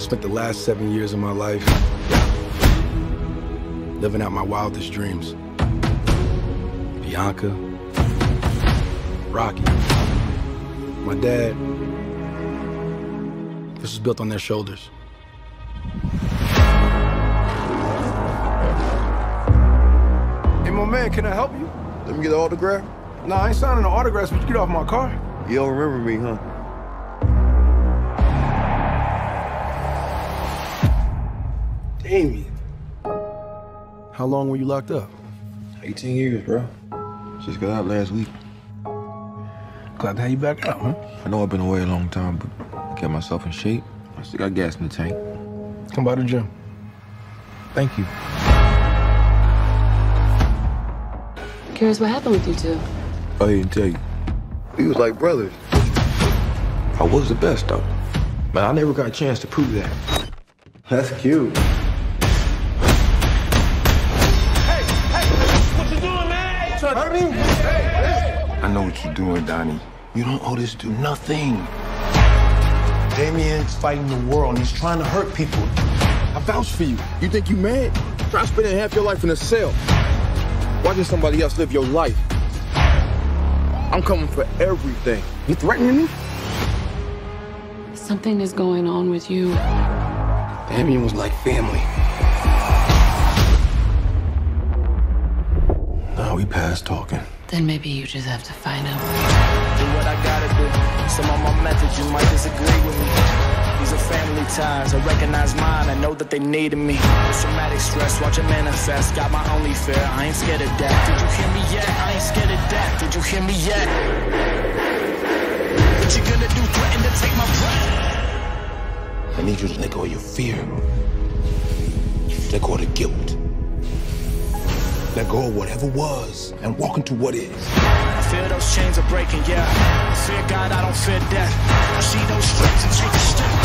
I spent the last 7 years of my life living out my wildest dreams. Bianca, Rocky, my dad. This was built on their shoulders. Hey, my man, can I help you? Let me get an autograph. Nah, I ain't signing no autographs, but you get off my car. You don't remember me, huh? Amy. How long were you locked up? 18 years, bro. Just got out last week. Glad to have you back out, huh? I know I've been away a long time, but I kept myself in shape. I still got gas in the tank. Come by the gym. Thank you. I'm curious what happened with you two. I didn't tell you. We was like brothers. I was the best, though. But I never got a chance to prove that. That's cute. Hey, hey, what you doing, man? Trying to hurt me? Hey. I know what you're doing, Donnie. You don't owe this dude nothing. Damien's fighting the world, and he's trying to hurt people. I vouch for you. You think you mad? Try spending half your life in a cell. Watching somebody else live your life. I'm coming for everything. You threatening me? Something is going on with you. Damien was like family. Now we passed talking. Then maybe you just have to find out. Do what I gotta do. Some of my methods you might disagree with me. These are family ties. I recognize mine. I know that they needed me. It's traumatic stress. Watch it manifest. Got my only fear. I ain't scared of death. Did you hear me yet? I ain't scared of death. Did you hear me yet? What you gonna do? Threaten to take my breath? I need you to let go of your fear. Let go of the guilt. Let go of whatever was and walk into what is. I feel those chains are breaking, yeah. I fear God, I don't fear death. I see those stripes and take a step.